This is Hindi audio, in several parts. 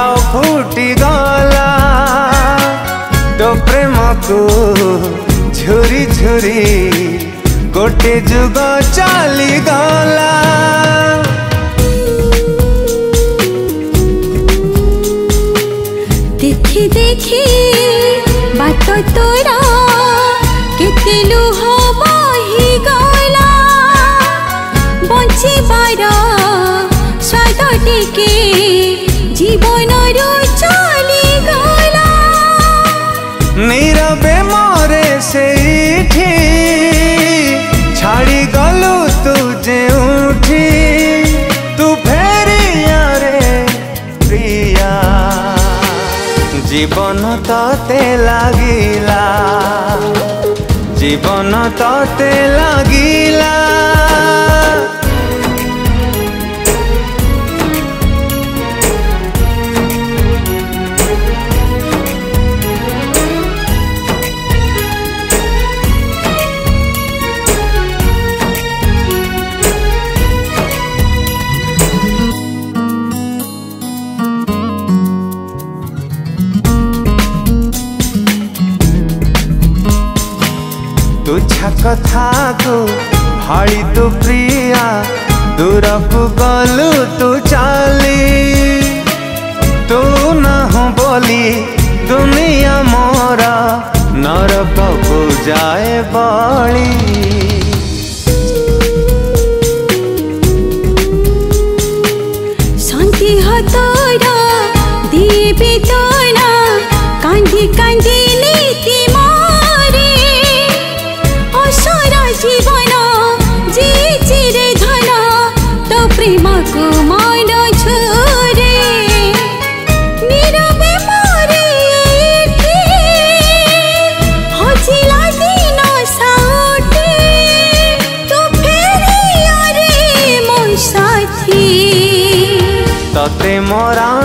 जाओ फूटी गला तो प्रेम को झुरी झुरी गोटे जुग चली गला। देखी देखी बात तोरा केते लुह बही गला बंची बारा स्वाद टिके जीवन रो चली गला। नीरवे मोरे से छाड़ी गलू तुझे उठी तू फेरिया रे प्रिया जीवन ते लागिला जीवन ते लागिला। तुझा कथा को हाड़ी तो प्रिया दूर को गलू तू चाली तू ना हो बोली दुनिया मोरा नरक को जाए बड़ी। शांति हो तोरा दीपी तोरा कांदी कांदी नीति प्रेम को मन छोरे नीरवे मोरे हजिला दिन साउटे तो फेरिया रे मोर साथी तते मोराण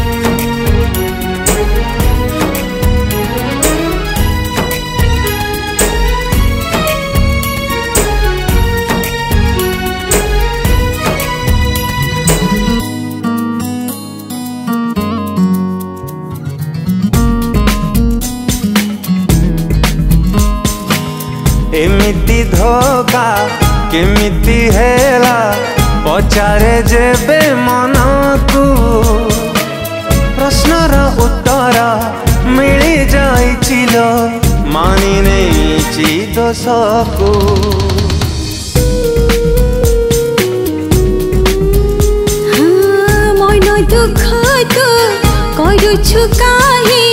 रहिला तते मोराण रहिला। एमिति धोखा केमिति हेला पचारे जेबे मन को प्रश्नर उत्तर मिली जाइचिलो मानी नेछि दोष को। मन दुख तो करूछु काहे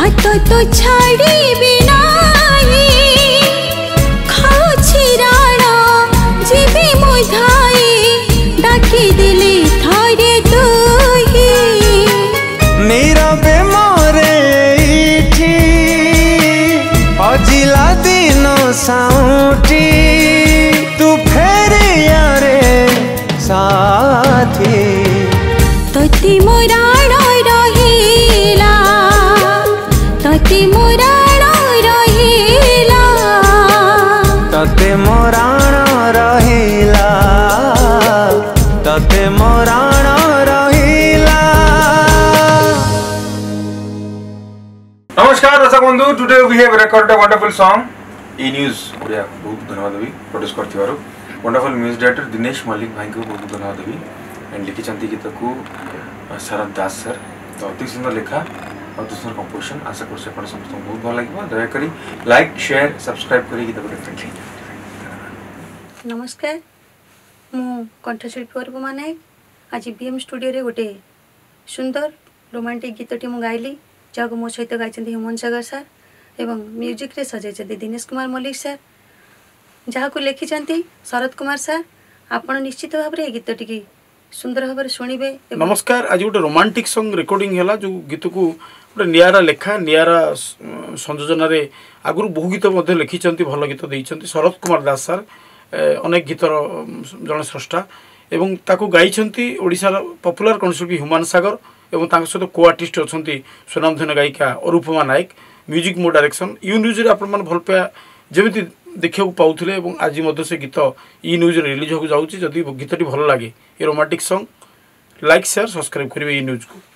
हाथ तो छाड़ी बिना नीरवे मोरे हजिला दिन साउटी तू फेरिया रे साथी तोती मोराण रहिला तोती मोराण रहिला तोते मोराण रहिला तोते मोराण रहिला। नमस्कार दर्शक बंधु, today we have recorded a wonderful song E news Odia. बहुत धन्यवाद देवी प्रोड्यूस करथिबार wonderful music director Dinesh Mallik भाई को बहुत धन्यवाद देवी एंड लिखि चंती गीत को शरद दास सर। तो अति सुंदर लेखा और दूसरा कंपोजिशन। आशा कर समस्त बहुत भल लगे, दया करी लाइक शेयर सब्सक्राइब करी गीत डेफिनेटली। नमस्कार, मु कंठशिल्पी अरुपमा नायक। आज बीएम स्टूडियो रे गोटे सुंदर रोमांटिक गीत टी मु गाइली, जहां मो सहित गाइछन्ती हुमन सागर सर एवं म्यूजिक रे सजाइछन्ती दिनेश कुमार मल्लिक सर, जहां को लिखिछन्ती शरद कुमार सर। आपण निश्चित भाव रे गीत टी सुंदर भाव शुणवे। नमस्कार, आज गोटे रोमांटिक सॉन्ग रिकॉर्डिंग है जो गीत को गोटे निरा लेखा निरा संयोजन आगुरी बहु गीत लिखी भल गीत देखते शरद कुमार दास सर अनेक गीतर जन स्रष्टा एवं ताकू गाई ओडिशार पपुलर कंठशिल्पी हुमान सागर और सहित को आर्टिस्ट अच्छा सुनामधन्य गायिका अरूपमा नायक। म्यूजिक मो डायरेक्शन यू न्यूज भल पाया जमी देखा पाते आज से गीत इ न्यूज रिलीज होगी जाऊँगी जदि गीतटी भल लगे ये romantic song like share subscribe करेंगे इ न्यूज को।